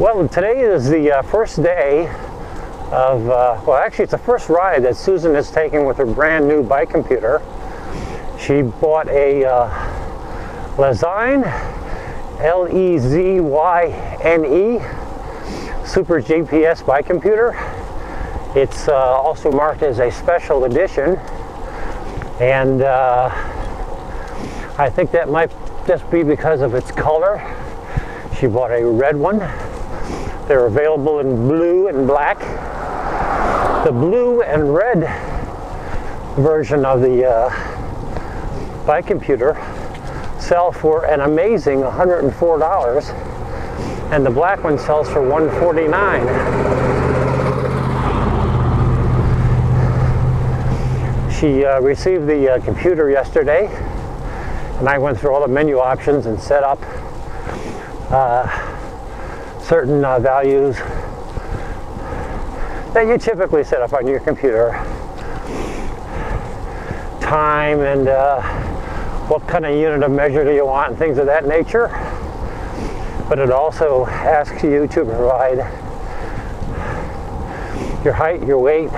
Well, today is the first day of, well, actually it's the first ride that Susan has taken with her brand new bike computer. She bought a Lezyne, L-E-Z-Y-N-E, Super GPS bike computer. It's also marked as a special edition. And I think that might just be because of its color. She bought a red one. They're available in blue and black. The blue and red version of the bike computer sell for an amazing $104, and the black one sells for $149. She received the computer yesterday, and I went through all the menu options and set up certain values that you typically set up on your computer. Time and what kind of unit of measure do you want and things of that nature. But it also asks you to provide your height, your weight,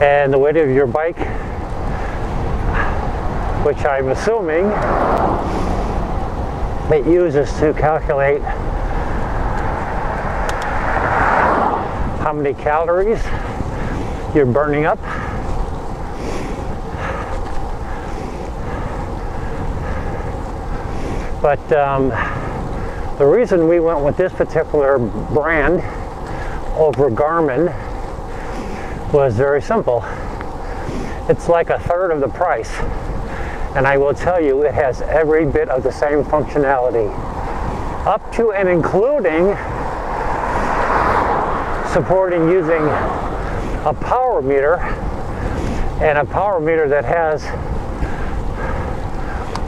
and the weight of your bike, which I'm assuming it uses to calculate how many calories you're burning up. But the reason we went with this particular brand over Garmin was very simple. It's like a third of the price, and I will tell you it has every bit of the same functionality, up to and including supporting using a power meter, and a power meter that has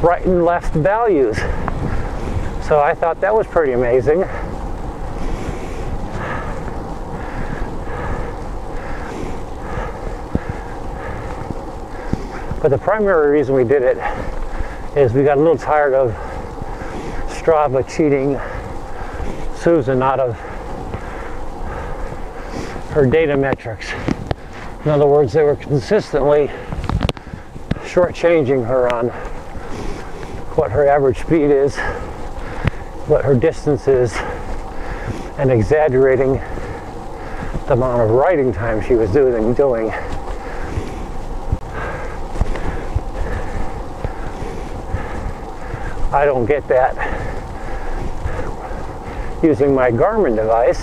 right and left values. So I thought that was pretty amazing. But the primary reason we did it is we got a little tired of Strava cheating Susan out of her data metrics. In other words, they were consistently shortchanging her on what her average speed is, what her distance is, and exaggerating the amount of riding time she was doing. I don't get that using my Garmin device.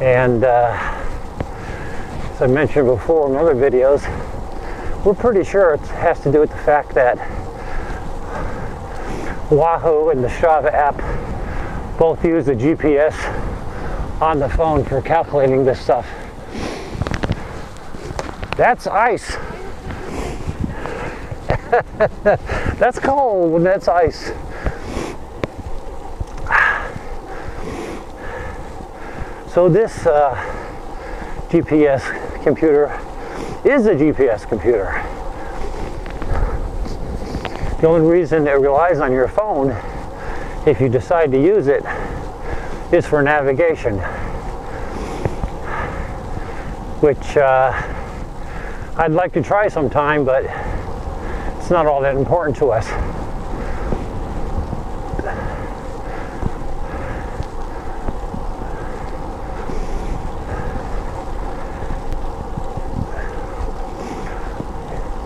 And as I mentioned before in other videos, we're pretty sure it has to do with the fact that Wahoo and the Strava app both use the GPS on the phone for calculating this stuff. That's ice. That's cold when that's ice. So this GPS computer is a GPS computer. The only reason it relies on your phone, if you decide to use it, is for navigation, which I'd like to try sometime, but it's not all that important to us.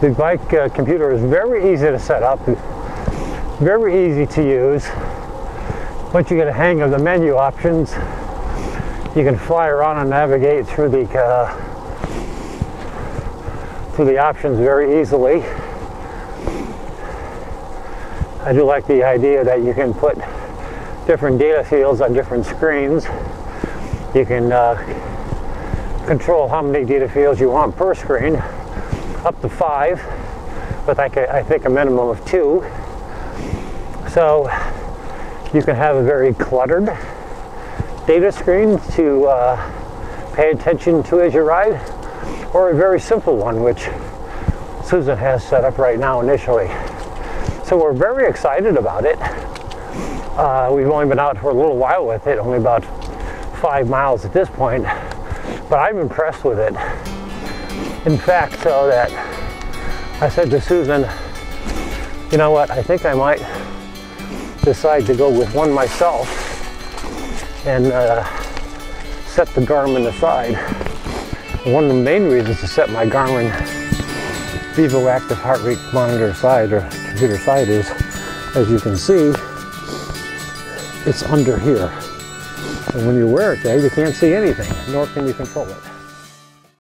The bike computer is very easy to set up, very easy to use. Once you get a hang of the menu options, you can fly around and navigate through the options very easily. I do like the idea that you can put different data fields on different screens. You can control how many data fields you want per screen, up to 5, but I think a minimum of 2. So you can have a very cluttered data screen to pay attention to as you ride, or a very simple one, which Susan has set up right now initially. So we're very excited about it. We've only been out for a little while with it, only about 5 miles at this point, but I'm impressed with it. In fact, so that I said to Susan, you know what, I think I might decide to go with one myself and set the Garmin aside. One of the main reasons to set my Garmin Vivoactive heart rate monitor aside, or computer aside, is, as you can see, it's under here. And when you wear it there, you can't see anything, nor can you control it.